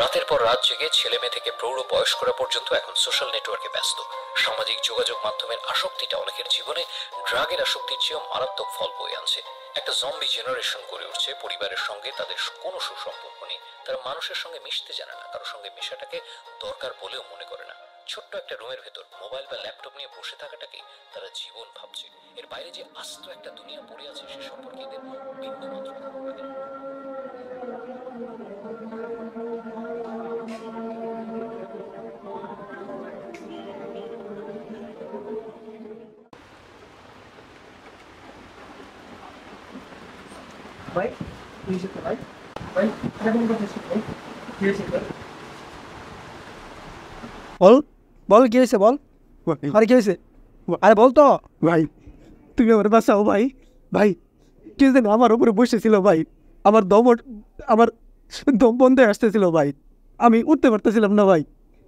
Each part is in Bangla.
রাতের পর রাত জেগে ছেলেমেয়ে থেকে প্রৌঢ় বয়স্করা পর্যন্ত এখন সোশ্যাল নেটওয়ার্কে ব্যস্ত। সামাজিক যোগাযোগ মাধ্যমের আসক্তিটা অনেকের জীবনে ড্রাগের আসক্তির চেয়েও মারাত্মক ফল বয়ে আনছে। একটা জম্বি জেনারেশন গড়ে উঠছে। পরিবারের সঙ্গে তাদের কোনো সুসম্পর্ক নেই, তারা মানুষের সঙ্গে মিশতে জানে না, কারোর সঙ্গে মেশাটাকে দরকার বলেও মনে করে না। ছোট্ট একটা রুমের ভেতর মোবাইল বা ল্যাপটপ নিয়ে বসে থাকাটাকেই তারা জীবন ভাবছে। এর বাইরে যে আস্ত একটা দুনিয়া পড়ে আছে সে সম্পর্কে এদের বিন্দুমাত্র ধারণা নেই। Right? Please hit the right. Right? Everyone got this right? Here's it. Ball kiyese ball? Are kiyese? Are bol to bhai. Tumi amar bachao bhai. Bhai. Kije na amar upore boshe chilo bhai. Amar dom bondhe ashechilo bhai. Ami utte partechilam na bhai.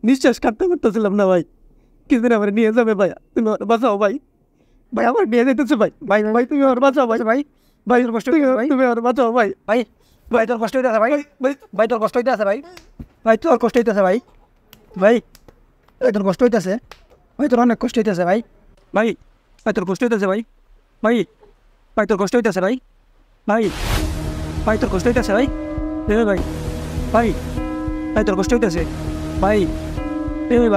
Nishchash korte partechilam na bhai. Kije na amar niye jabe bhai. Tumi amar bachao bhai. Bhai amar niye jeteche bhai. Bhai tumi amar bachao bhai. ভাই তোর কষ্ট হইতাছে ভাই, তুমি আমার বাঁচাও ভাই। ভাই ভাই তোর কষ্ট হইতাছে ভাই, ভাই তোর কষ্ট হইতাছে ভাই, ভাই তোর কষ্ট হইতাছে ভাই, ভাই তোর কষ্ট হইতাছে ভাই, তোর অনেক কষ্ট হইতাছে ভাই, ভাই ভাই তোর কষ্ট হইতাছে ভাই, ভাই ভাই তোর কষ্ট হইতাছে ভাই, ভাই ভাই তোর কষ্ট হইতাছে ভাই, ভাই ভাই ভাই ভাই তোর কষ্ট হইতাছে ভাই, ভাই ভাই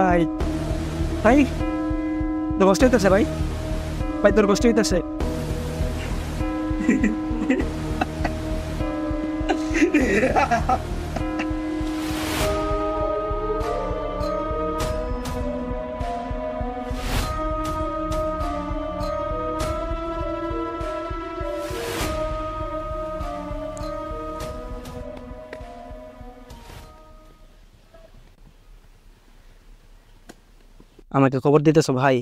ভাই তোর কষ্ট হইতাছে ভাই, ভাই তোর কষ্ট হইতাছে। আমাকে খবর দিতেছ ভাই?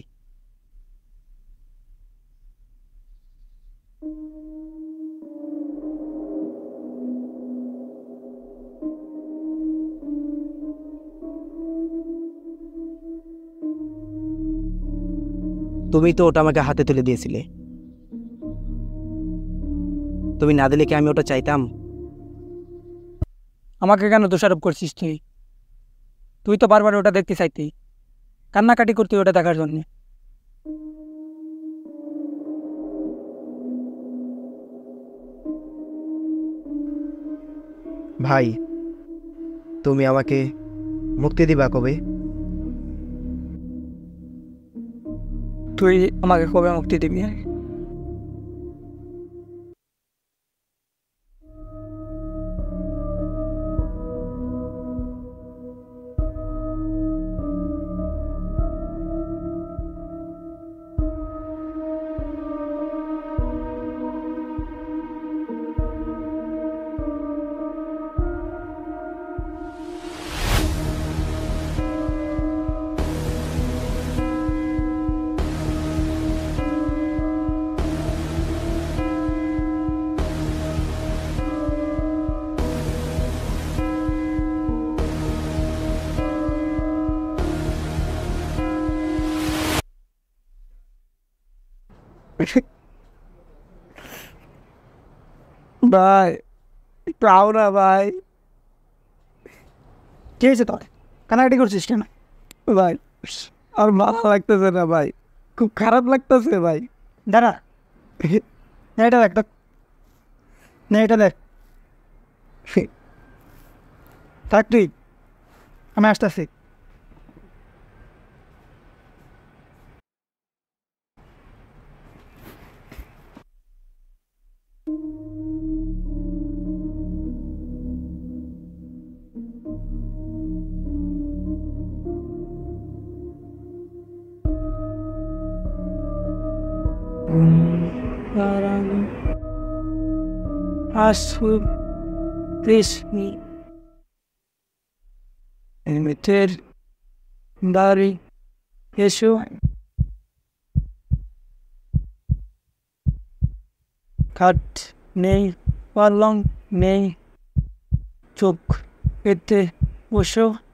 তুমি তো ওটা আমাকে হাতে তুলে দিয়েছিলে, তুমি না দিলে কি আমি ওটা চাইতাম? আমাকে কেন দোষারোপ করছিস তুই? তুই তো বারবার ওটা দেখতে চাইতি, কান্নাকাটি করতি ওটা দেখার জন্য। ভাই তুমি আমাকে মুক্তি দিবা কবে? তুই আমাকে কবে মুক্তি দিবি? ভাই পাও না ভাই। কে হয়েছে তোর? কানাকাটি করছিস কেন ভাই? আর ভালো লাগতেছে না ভাই, খুব খারাপ লাগতেছে ভাই। দাঁড়া এটা দেখ, না এটা দেখ, থাক তুই, আমি আসতেছি। খাট নেই, পালং নেই, চোখ পেতে বসো।